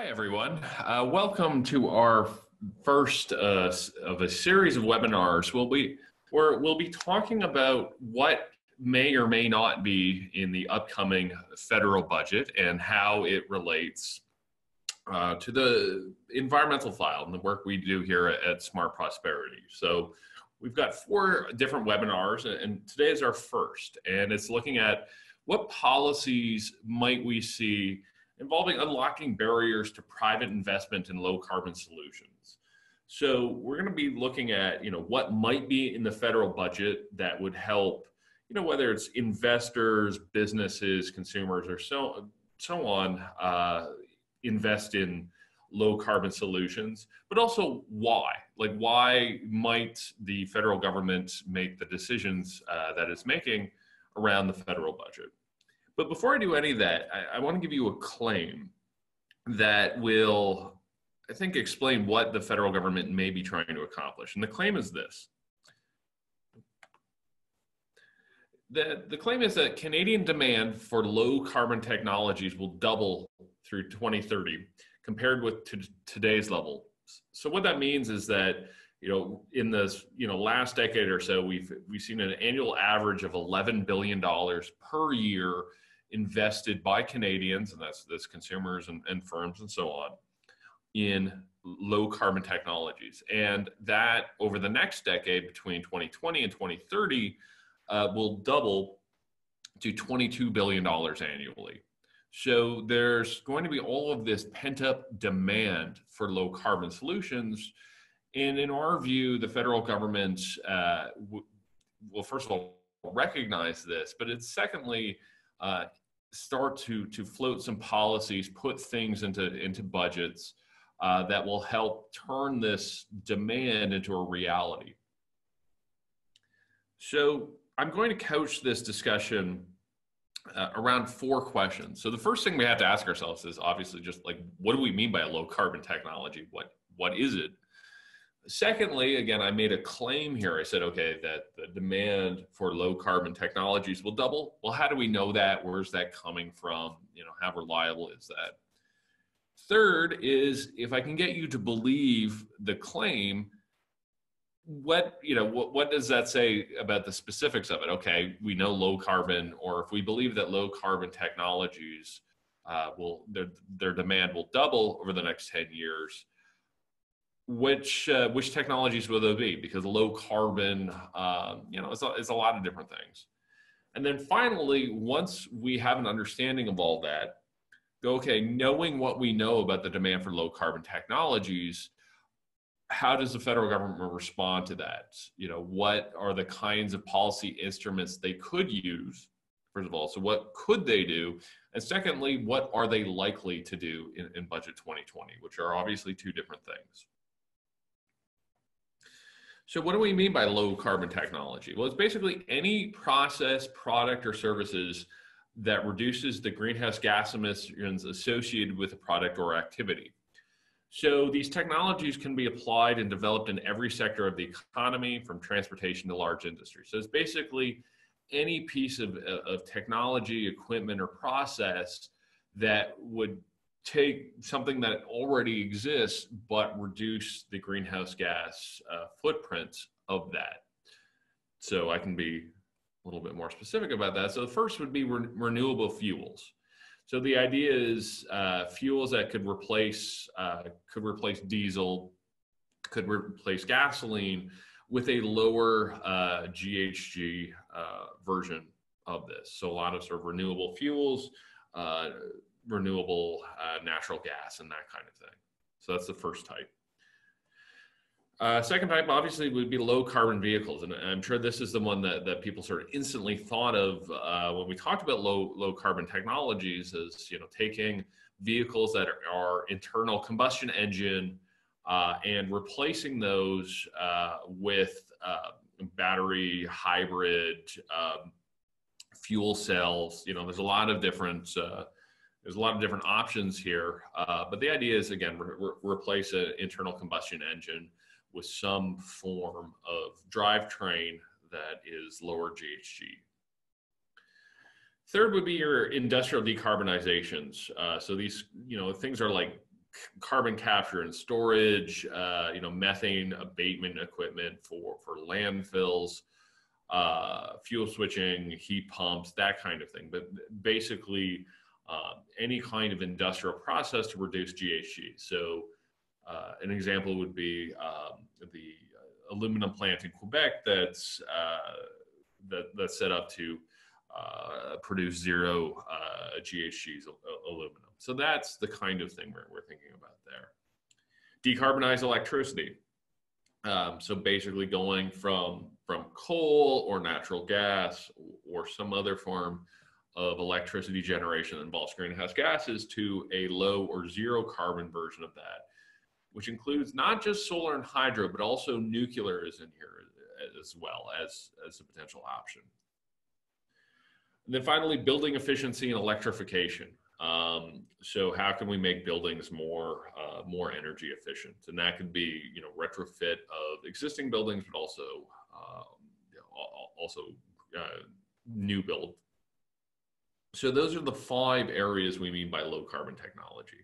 Hi everyone, welcome to our first of a series of webinars. We'll be talking about what may or may not be in the upcoming federal budget and how it relates to the environmental file and the work we do here at Smart Prosperity. So we've got four different webinars, and today is our first, and it's looking at what policies might we see involving unlocking barriers to private investment in low carbon solutions. So we're going to be looking at, what might be in the federal budget that would help, whether it's investors, businesses, consumers, or so on, invest in low carbon solutions, but also why. Like, why might the federal government make the decisions that it's making around the federal budget? But before I do any of that, I want to give you a claim that will, I think, explain what the federal government may be trying to accomplish. And the claim is this. The claim is that Canadian demand for low carbon technologies will double through 2030 compared with today's level. So what that means is that, in this, last decade or so, we've seen an annual average of $11 billion per year invested by Canadians, and that's consumers and firms and so on, in low carbon technologies. And that over the next decade, between 2020 and 2030, will double to $22 billion annually. So there's going to be all of this pent-up demand for low carbon solutions. And in our view, the federal government will, first of all, recognize this, but it's secondly, start to float some policies, put things into budgets that will help turn this demand into a reality. So I'm going to couch this discussion around four questions. So the first thing we have to ask ourselves is obviously just like, what do we mean by a low carbon technology? What is it? Secondly, again, I made a claim here. I said, okay, that the demand for low carbon technologies will double. Well, how do we know that? Where's that coming from? How reliable is that? Third is, if I can get you to believe the claim, what does that say about the specifics of it? Okay, we know low carbon, or if we believe that low carbon technologies their demand will double over the next 10 years, which technologies will there be? Because low carbon, it's a lot of different things. And then finally, once we have an understanding of all that, go, okay, knowing what we know about the demand for low carbon technologies, how does the federal government respond to that? What are the kinds of policy instruments they could use, first of all? So what could they do? And secondly, what are they likely to do in Budget 2020, which are obviously two different things. So what do we mean by low carbon technology? Well, it's basically any process, product, or services that reduces the greenhouse gas emissions associated with a product or activity. So these technologies can be applied and developed in every sector of the economy, from transportation to large industry. So it's basically any piece of technology, equipment, or process that would take something that already exists, but reduce the greenhouse gas footprints of that. So I can be a little bit more specific about that. So the first would be renewable fuels. So the idea is fuels that could replace diesel, could replace gasoline with a lower GHG version of this. So a lot of sort of renewable fuels, renewable natural gas, and that kind of thing. So that's the first type. Second type, obviously, would be low carbon vehicles. And I'm sure this is the one that people sort of instantly thought of when we talked about low carbon technologies, as taking vehicles that are internal combustion engine and replacing those with battery, hybrid, fuel cells. There's a lot of different options here, but the idea is, again, replace an internal combustion engine with some form of drivetrain that is lower GHG. Third would be your industrial decarbonizations. So these, things are like carbon capture and storage, methane abatement equipment for landfills, fuel switching, heat pumps, that kind of thing. But basically, any kind of industrial process to reduce GHG. So an example would be the aluminum plant in Quebec that's set up to produce zero GHGs aluminum. So that's the kind of thing we're thinking about there. Decarbonize electricity. So basically going from coal or natural gas or some other form of electricity generation that involves greenhouse gases to a low or zero carbon version of that, which includes not just solar and hydro, but also nuclear is in here as well as a potential option. And then finally, building efficiency and electrification. So how can we make buildings more energy efficient? And that could be, retrofit of existing buildings, but also new build. So those are the 5 areas we mean by low carbon technology.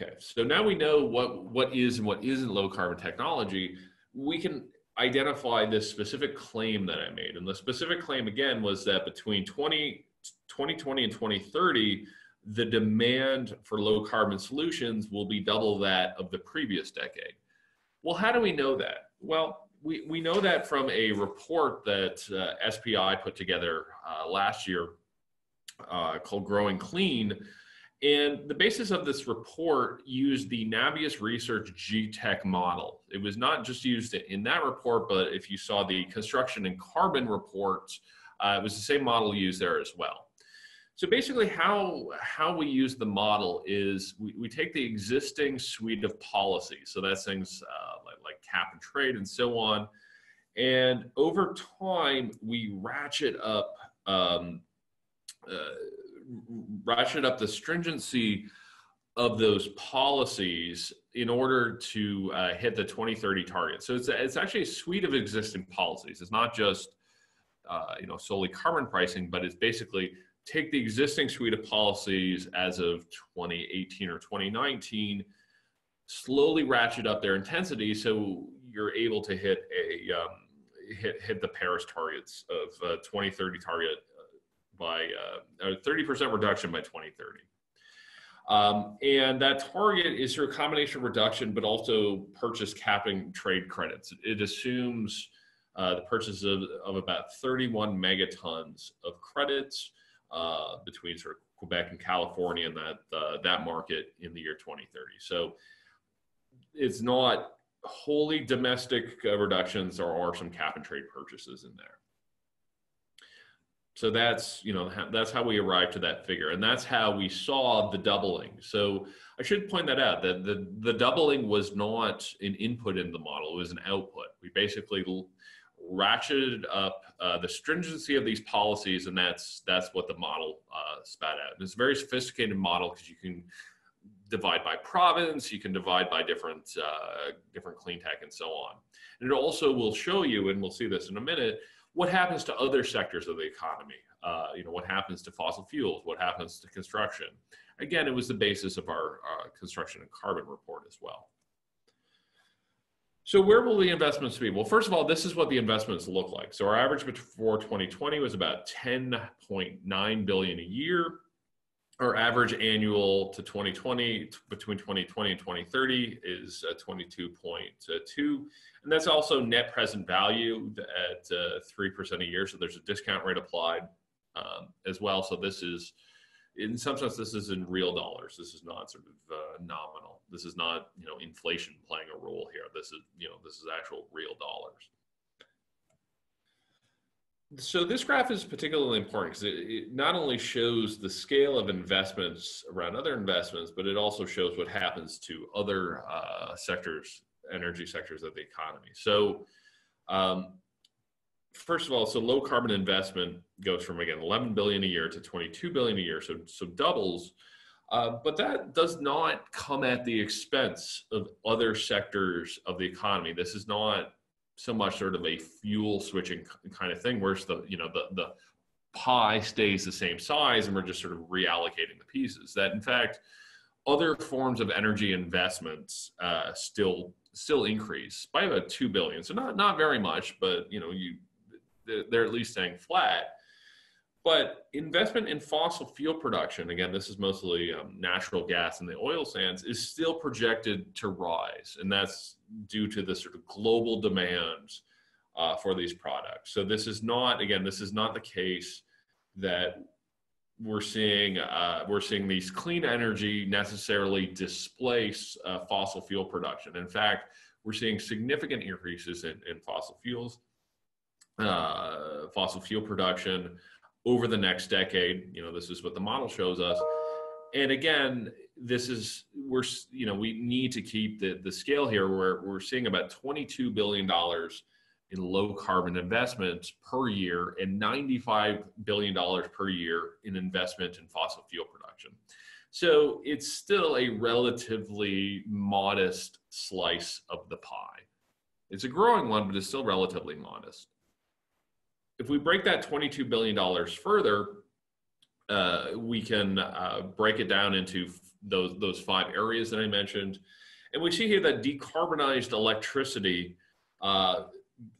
Okay, so now we know what is and what isn't low carbon technology. We can identify this specific claim that I made. And the specific claim again was that between 2020 and 2030, the demand for low carbon solutions will be double that of the previous decade. Well, how do we know that? Well, we know that from a report that SPI put together last year called Growing Clean. And the basis of this report used the Navius Research GTEC model. It was not just used in that report, but if you saw the construction and carbon reports, it was the same model used there as well. So basically how we use the model is we take the existing suite of policies. So that's things like cap and trade and so on. And over time, we ratchet up the stringency of those policies in order to hit the 2030 target. So it's actually a suite of existing policies. It's not just solely carbon pricing, but it's basically take the existing suite of policies as of 2018 or 2019, slowly ratchet up their intensity so you're able to hit a hit the Paris targets of 2030 target by a 30% reduction by 2030. And that target is through a combination of reduction, but also purchase cap and trade credits. It assumes the purchase of about 31 megatons of credits between sort of Quebec and California and that market in the year 2030. So it's not wholly domestic reductions. There are some cap and trade purchases in there. So that's, that's how we arrived to that figure. And that's how we saw the doubling. So I should point that out, that the doubling was not an input in the model, it was an output. We basically ratcheted up the stringency of these policies, and that's what the model spat out. And it's a very sophisticated model because you can divide by province, you can divide by different clean tech and so on. And it also will show you, and we'll see this in a minute, what happens to other sectors of the economy? What happens to fossil fuels? What happens to construction? Again, it was the basis of our construction and carbon report as well. So where will the investments be? Well, first of all, this is what the investments look like. So our average before 2020 was about $10.9 billion a year. Our average annual to 2020, between 2020 and 2030 is 22.2. And that's also net present value at 3% a year. So there's a discount rate applied as well. So this is, in some sense, this is in real dollars. This is not sort of nominal. This is not, inflation playing a role here. This is, this is actual real dollars. So this graph is particularly important because it not only shows the scale of investments around other investments, but it also shows what happens to other sectors, energy sectors of the economy. So first of all, so low carbon investment goes from, again, 11 billion a year to 22 billion a year, so doubles. But that does not come at the expense of other sectors of the economy. This is not so much sort of a fuel switching kind of thing, whereas the pie stays the same size and we're just sort of reallocating the pieces. That in fact, other forms of energy investments still increase by about $2 billion. So not very much, but you know, they're at least staying flat. But investment in fossil fuel production, again, this is mostly natural gas and the oil sands, is still projected to rise. And that's due to the sort of global demand for these products. So this is not, again, this is not the case that we're seeing these clean energy necessarily displace fossil fuel production. In fact, we're seeing significant increases in fossil fuels, fossil fuel production over the next decade. You know, this is what the model shows us. And again, this is, we're, you know, we need to keep the scale here where we're seeing about $22 billion in low carbon investments per year and $95 billion per year in investment in fossil fuel production. So it's still a relatively modest slice of the pie. It's a growing one, but it's still relatively modest. If we break that $22 billion further, we can break it down into those 5 areas that I mentioned. And we see here that decarbonized electricity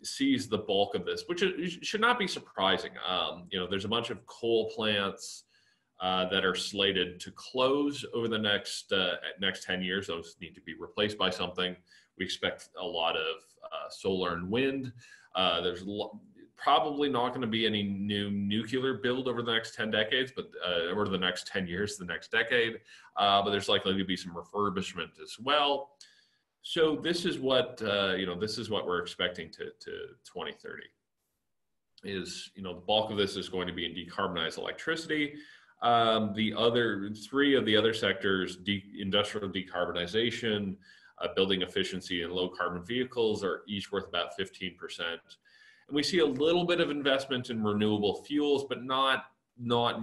sees the bulk of this, which should not be surprising. You know, there's a bunch of coal plants that are slated to close over the next 10 years. Those need to be replaced by something. We expect a lot of solar and wind. There's probably not going to be any new nuclear build over the next 10 decades, but over the next 10 years, the next decade, but there's likely to be some refurbishment as well. So this is what, you know, this is what we're expecting to 2030 is, you know, the bulk of this is going to be in decarbonized electricity. The other 3 of the other sectors, industrial decarbonization, building efficiency and low carbon vehicles are each worth about 15%. We see a little bit of investment in renewable fuels, but not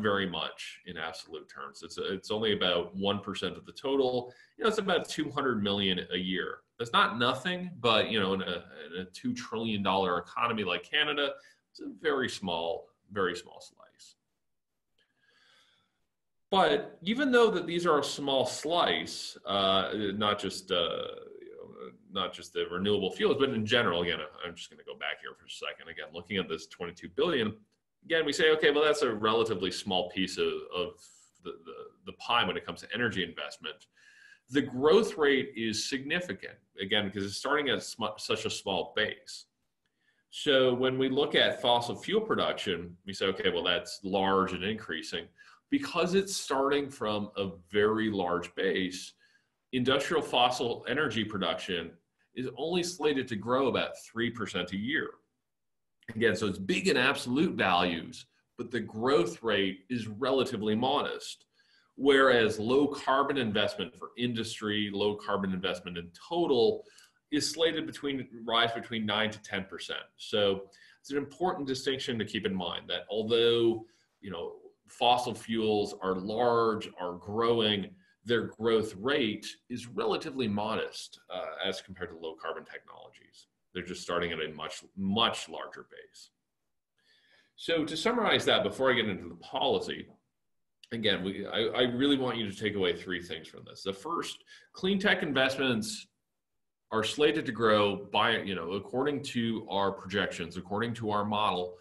very much in absolute terms. It's only about 1% of the total. You know, it's about $200 million a year. That's not nothing, but you know, in a $2 trillion economy like Canada, it's a very small slice. But even though that these are a small slice, not just the renewable fuels, but in general, again, I'm just going to go back here for a second. Again, looking at this $22 billion, again, we say, okay, well, that's a relatively small piece of the pie when it comes to energy investment. The growth rate is significant, again, because it's starting at such a small base. So when we look at fossil fuel production, we say, okay, well, that's large and increasing. Because it's starting from a very large base, industrial fossil energy production is only slated to grow about 3% a year. Again, so it's big in absolute values, but the growth rate is relatively modest. Whereas low carbon investment for industry, low carbon investment in total is slated to rise between 9 to 10%. So it's an important distinction to keep in mind that although, you know, fossil fuels are large, are growing, their growth rate is relatively modest as compared to low carbon technologies. They're just starting at a much larger base. So to summarize that, before I get into the policy, again, I really want you to take away 3 things from this. The first, clean tech investments are slated to grow by, you know, according to our projections, according to our model,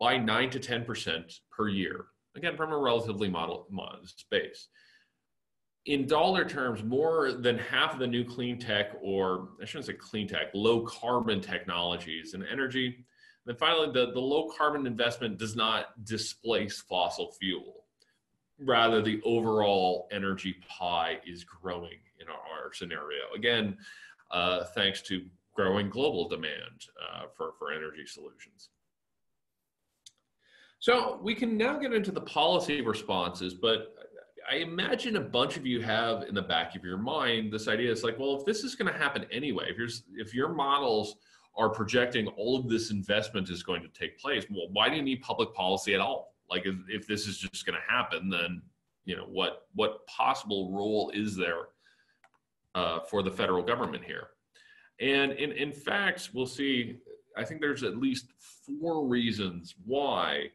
by 9 to 10% per year. Again, from a relatively modest base. In dollar terms, more than half of the new clean tech, or I shouldn't say clean tech, low carbon technologies and energy. And then finally, the low carbon investment does not displace fossil fuel. Rather, the overall energy pie is growing in our scenario. Again, thanks to growing global demand for energy solutions. So we can now get into the policy responses, but I imagine a bunch of you have in the back of your mind this idea. It's like, well, if this is going to happen anyway, if your models are projecting all of this investment is going to take place, well, why do you need public policy at all? Like, if this is just going to happen, then, you know, what possible role is there for the federal government here? And in fact, we'll see, I think there's at least 4 reasons why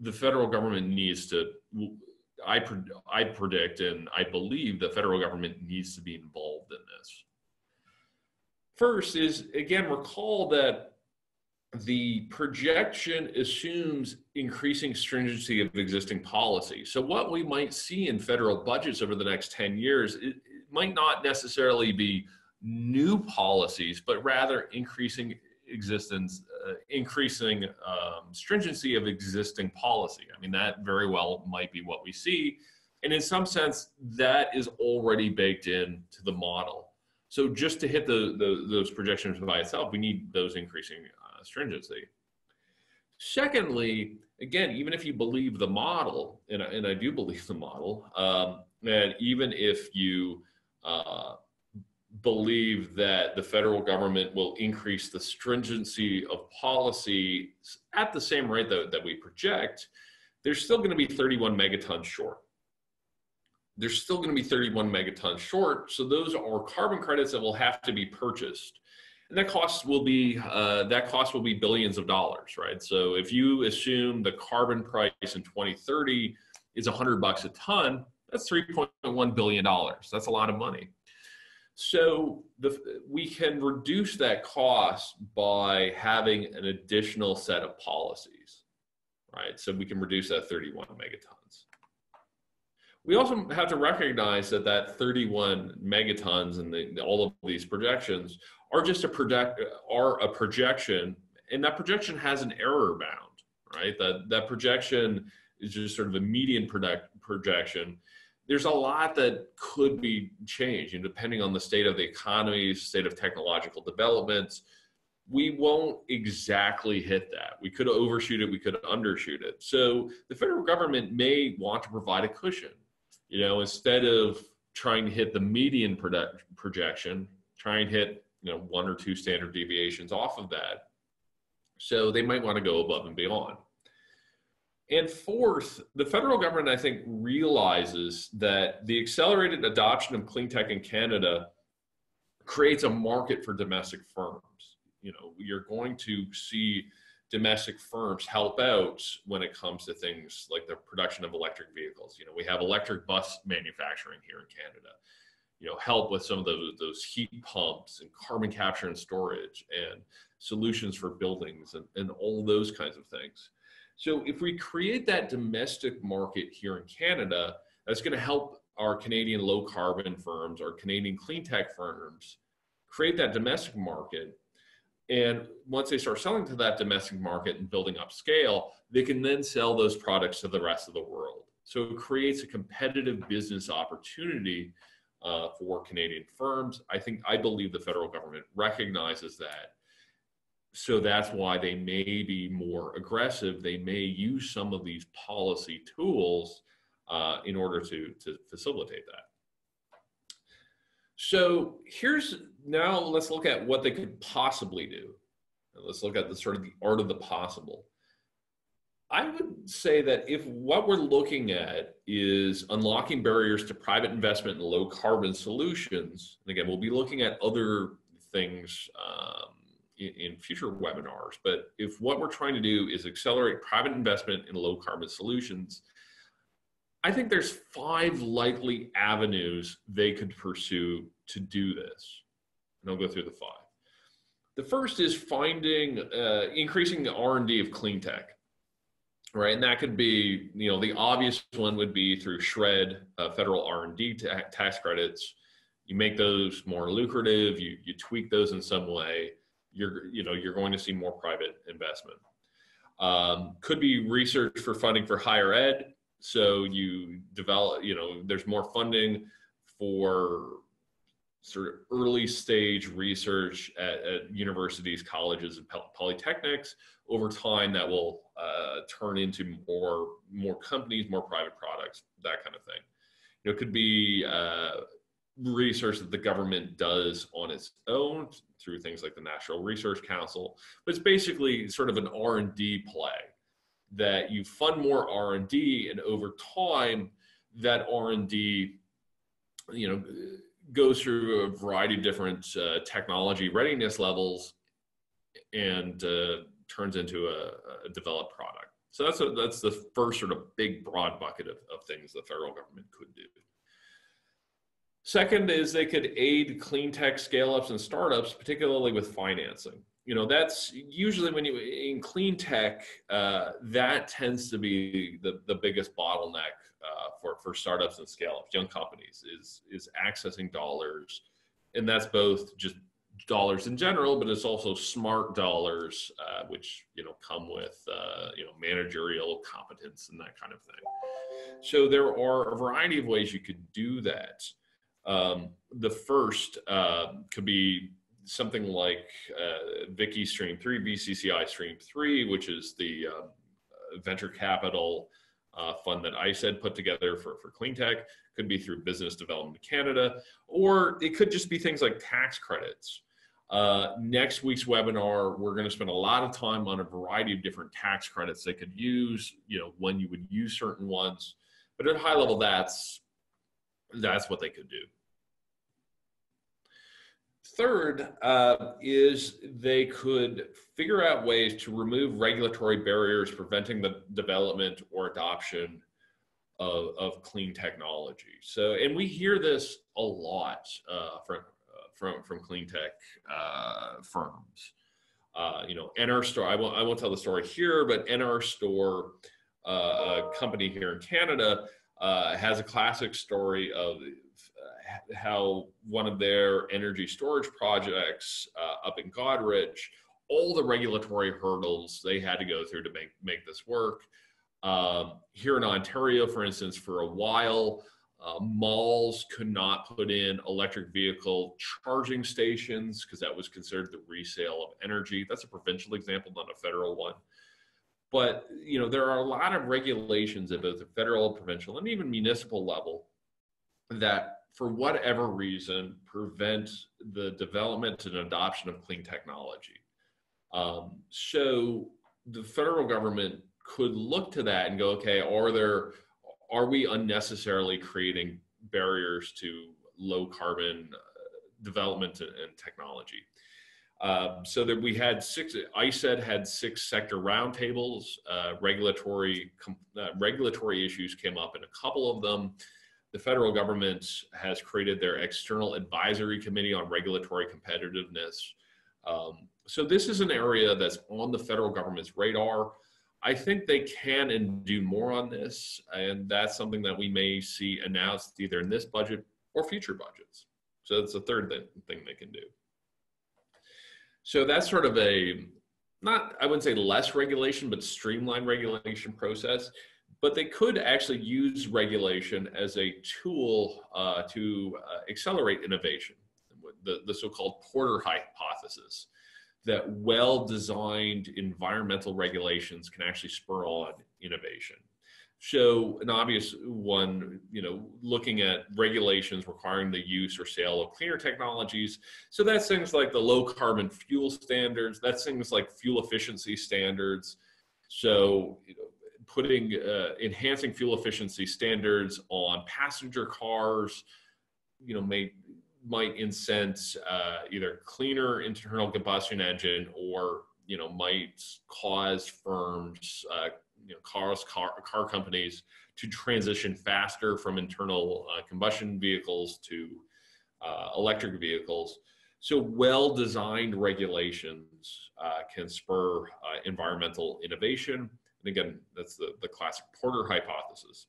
the federal government needs to I predict and I believe the federal government needs to be involved in this. First is, again, recall that the projection assumes increasing stringency of existing policy. So what we might see in federal budgets over the next 10 years, it might not necessarily be new policies, but rather increasing stringency of existing policy. I mean, that very well might be what we see. And in some sense, that is already baked into the model. So just to hit those projections by itself, we need those increasing stringency. Secondly, again, even if you believe the model, and I do believe the model, and even if you believe that the federal government will increase the stringency of policy at the same rate that we project, there's still going to be 31 megatons short. There's still going to be 31 megatons short. So those are carbon credits that will have to be purchased. And that cost will be billions of dollars, right? So if you assume the carbon price in 2030 is $100 a ton, that's $3.1 billion. That's a lot of money. So we can reduce that cost by having an additional set of policies, right? So we can reduce that 31 megatons. We also have to recognize that that 31 megatons and all of these projections are just a projection, and that projection has an error bound, right? That projection is just sort of a median projection. There's a lot that could be changed, and depending on the state of the economy, state of technological developments, we won't exactly hit that. We could overshoot it, we could undershoot it. So the federal government may want to provide a cushion, you know, instead of trying to hit the median projection, try and hit, you know, one or two standard deviations off of that. So they might want to go above and beyond. And fourth, the federal government, I think, realizes that the accelerated adoption of clean tech in Canada creates a market for domestic firms. You know, you're going to see domestic firms help out when it comes to things like the production of electric vehicles. You know, we have electric bus manufacturing here in Canada. You know, help with some of those heat pumps and carbon capture and storage and solutions for buildings and all those kinds of things. So if we create that domestic market here in Canada, that's going to help our Canadian low carbon firms, our Canadian clean tech firms, create that domestic market. And once they start selling to that domestic market and building up scale, they can then sell those products to the rest of the world. So it creates a competitive business opportunity for Canadian firms. I believe the federal government recognizes that. So that's why they may be more aggressive. They may use some of these policy tools in order to facilitate that. So now let's look at what they could possibly do. Let's look at the sort of the art of the possible. I would say that if what we're looking at is unlocking barriers to private investment in low carbon solutions, and again, we'll be looking at other things in future webinars, but if what we're trying to do is accelerate private investment in low carbon solutions, I think there's 5 likely avenues they could pursue to do this. And I'll go through the 5. The first is increasing the R&D of clean tech, right? And that could be, you know, the obvious one would be through SHRED, federal R&D tax credits. You make those more lucrative, you tweak those in some way, you're going to see more private investment. Could be research for funding for higher ed. So you develop, you know, there's more funding for sort of early stage research at universities, colleges, and polytechnics. Over time, that will turn into more companies, more private products, that kind of thing. You know, it could be research that the government does on its own through things like the National Research Council, but it's basically sort of an R&D play that you fund more R&D, and over time that R&D, you know, goes through a variety of different technology readiness levels and turns into a developed product. So that's the first sort of big broad bucket of things the federal government could do. Second is they could aid clean tech scale-ups and startups, particularly with financing. You know, that's usually when you, in clean tech, that tends to be the biggest bottleneck for startups and scale-ups, young companies, is accessing dollars. And that's both just dollars in general, but it's also smart dollars, which, you know, come with, you know, managerial competence and that kind of thing. So there are a variety of ways you could do that. The first could be something like Vicky Stream 3, BCCI Stream 3, which is the venture capital fund that ISED put together for cleantech. Could be through Business Development Canada, or it could just be things like tax credits. Next week's webinar, we're going to spend a lot of time on a variety of different tax credits they could use, you know, when you would use certain ones. But at a high level, that's what they could do. Third is they could figure out ways to remove regulatory barriers preventing the development or adoption of clean technology. So, and we hear this a lot from clean tech firms. You know, NRStore, I won't tell the story here, but NRStore, a company here in Canada, has a classic story of how one of their energy storage projects up in Godrich, all the regulatory hurdles they had to go through to make this work. Here in Ontario, for instance, for a while, malls could not put in electric vehicle charging stations because that was considered the resale of energy. That's a provincial example, not a federal one. But, you know, there are a lot of regulations at both the federal, provincial, and even municipal level that, for whatever reason, prevent the development and adoption of clean technology. So the federal government could look to that and go, okay, are we unnecessarily creating barriers to low carbon development and technology? So that we had ISED had six sector roundtables. Regulatory issues came up in a couple of them. The federal government has created their external advisory committee on regulatory competitiveness. So this is an area that's on the federal government's radar. I think they can and do more on this, and that's something that we may see announced either in this budget or future budgets. So that's the third thing they can do. So that's sort of a, not, I wouldn't say less regulation, but streamlined regulation process. But they could actually use regulation as a tool to accelerate innovation, the so-called Porter hypothesis, that well-designed environmental regulations can actually spur on innovation. So an obvious one, you know, looking at regulations requiring the use or sale of cleaner technologies. So that's things like the low carbon fuel standards, that's things like fuel efficiency standards. So, you know, putting, enhancing fuel efficiency standards on passenger cars, you know, might incent either cleaner internal combustion engine, or, you know, might cause firms, you know, car companies to transition faster from internal combustion vehicles to electric vehicles. So well-designed regulations can spur environmental innovation. And again, that's the classic Porter hypothesis.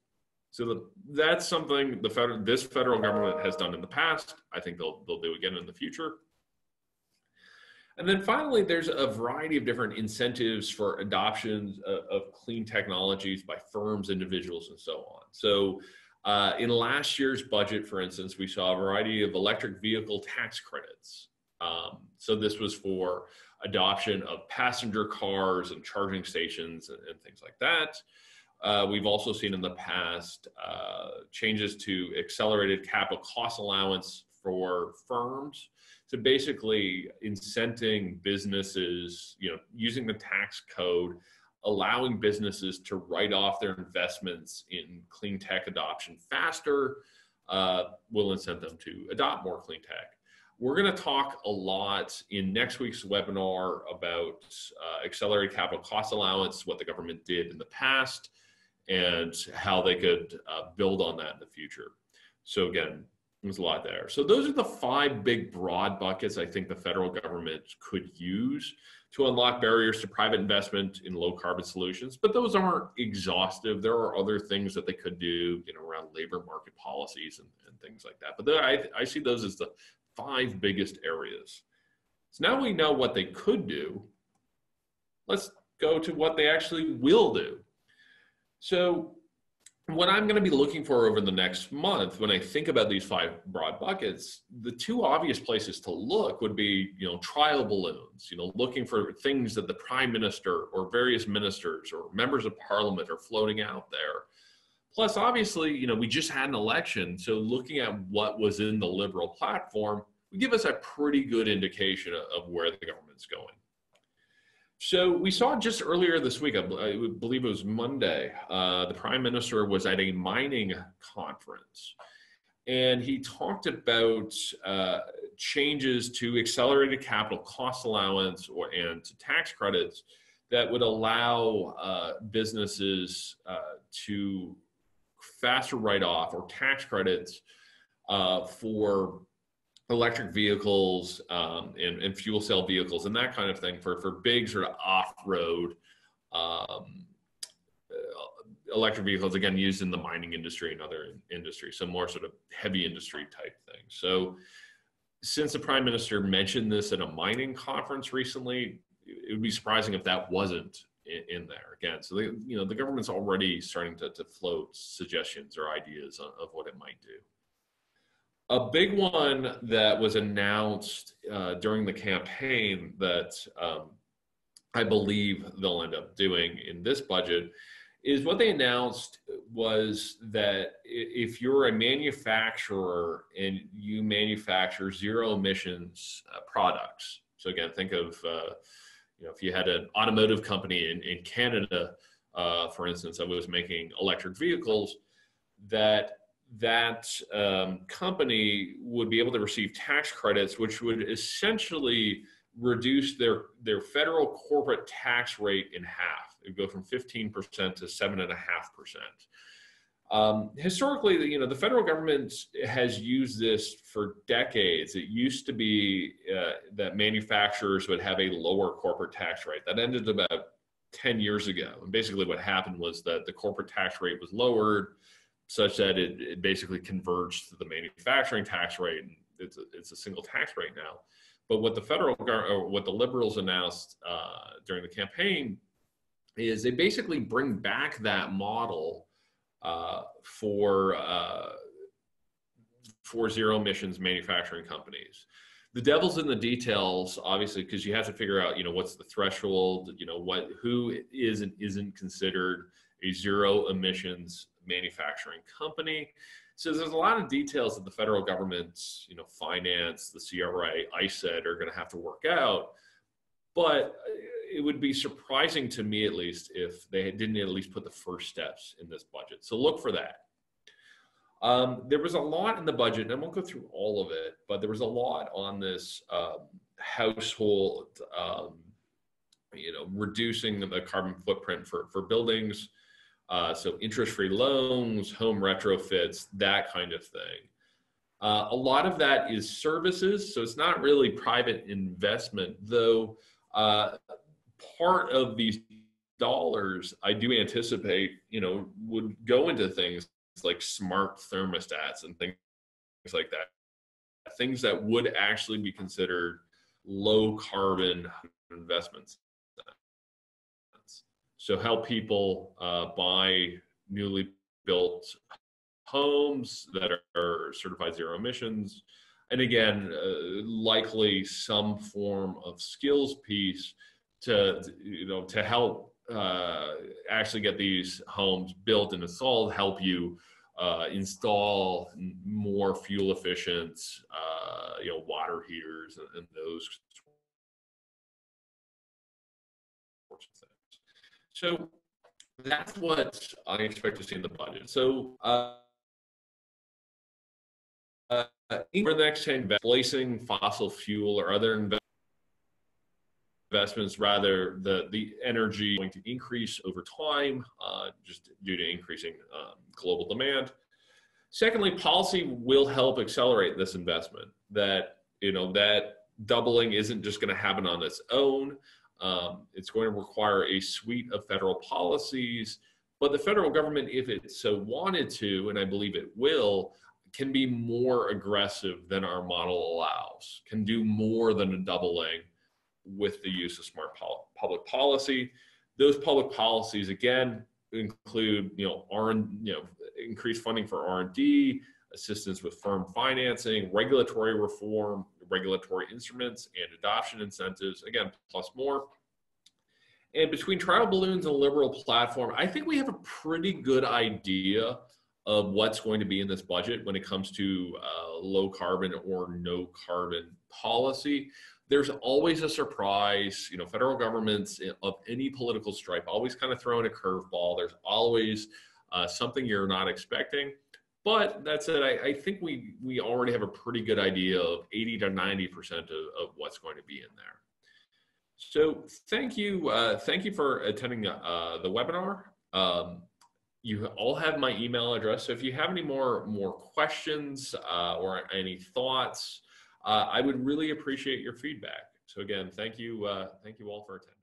So that's something this federal government has done in the past. I think they'll do again in the future. And then finally, there's a variety of different incentives for adoption of clean technologies by firms, individuals, and so on. So in last year's budget, for instance, we saw a variety of electric vehicle tax credits. So this was for adoption of passenger cars and charging stations and things like that. We've also seen in the past changes to accelerated capital cost allowance for firms. So basically incenting businesses, you know, using the tax code, allowing businesses to write off their investments in clean tech adoption faster, will incent them to adopt more clean tech. We're going to talk a lot in next week's webinar about accelerated capital cost allowance, what the government did in the past, and how they could build on that in the future. So again, there's a lot there. So those are the 5 big broad buckets I think the federal government could use to unlock barriers to private investment in low carbon solutions. But those aren't exhaustive. There are other things that they could do, you know, around labor market policies and things like that. But I see those as the 5 biggest areas. So now we know what they could do. Let's go to what they actually will do. So what I'm going to be looking for over the next month, when I think about these 5 broad buckets, the 2 obvious places to look would be, you know, trial balloons, you know, looking for things that the prime minister or various ministers or members of parliament are floating out there. Plus, obviously, you know, we just had an election. So looking at what was in the Liberal platform would give us a pretty good indication of where the government's going. So we saw just earlier this week, I believe it was Monday, the Prime Minister was at a mining conference, and he talked about changes to accelerated capital cost allowance and to tax credits that would allow businesses to faster write-off or tax credits for electric vehicles and fuel cell vehicles and that kind of thing for big sort of off-road electric vehicles, again, used in the mining industry and other industries, so more sort of heavy industry type things. So since the Prime Minister mentioned this at a mining conference recently, it would be surprising if that wasn't in there again. So, you know, the government's already starting to float suggestions or ideas of what it might do. A big one that was announced during the campaign that I believe they'll end up doing in this budget is what they announced was that if you're a manufacturer and you manufacture zero emissions products, so again, think of, you know, if you had an automotive company in Canada, for instance, that was making electric vehicles, that company would be able to receive tax credits, which would essentially reduce their federal corporate tax rate in half. It would go from 15% to 7.5%. Historically, you know, the federal government has used this for decades. It used to be that manufacturers would have a lower corporate tax rate. That ended about 10 years ago. And basically what happened was that the corporate tax rate was lowered such that it basically converged to the manufacturing tax rate. It's a single tax rate now. But what the federal or what the Liberals announced during the campaign is they basically bring back that model for zero emissions manufacturing companies. The devil's in the details, obviously, because you have to figure out, you know, what's the threshold, you know, what who is and isn't considered a zero emissions manufacturing company. So there's a lot of details that the federal government, you know, finance, the CRA, ISED are going to have to work out. But it would be surprising to me, at least, if they didn't at least put the first steps in this budget. So look for that. There was a lot in the budget, and I won't go through all of it, but there was a lot on this household, you know, reducing the carbon footprint for buildings. So interest-free loans, home retrofits, that kind of thing. A lot of that is services, so it's not really private investment, though part of these dollars I do anticipate, you know, would go into things like smart thermostats and things like that, things that would actually be considered low-carbon investments. So help people buy newly built homes that are certified zero emissions. And again, likely some form of skills piece to, you know, to help actually get these homes built and installed, help you install more fuel efficient, you know, water heaters and those. So that's what I expect to see in the budget. So Over the next 10 years, placing fossil fuel or other investments, rather the energy is going to increase over time, just due to increasing global demand. Secondly, policy will help accelerate this investment. That, you know, that doubling isn't just going to happen on its own. It's going to require a suite of federal policies, but the federal government, if it so wanted to, and I believe it will, can be more aggressive than our model allows, can do more than a doubling with the use of smart public policy. Those public policies, again, include, increased funding for R&D, assistance with firm financing, regulatory reform, regulatory instruments, and adoption incentives, again, plus more. And between trial balloons and liberal platform, I think we have a pretty good idea of what's going to be in this budget when it comes to low carbon or no carbon policy. There's always a surprise, you know, federal governments of any political stripe always kind of throw in a curveball. There's always something you're not expecting. But that said, I think we already have a pretty good idea of 80 to 90% of what's going to be in there. So thank you for attending the webinar. You all have my email address. So if you have any more questions or any thoughts, I would really appreciate your feedback. So again, thank you all for attending.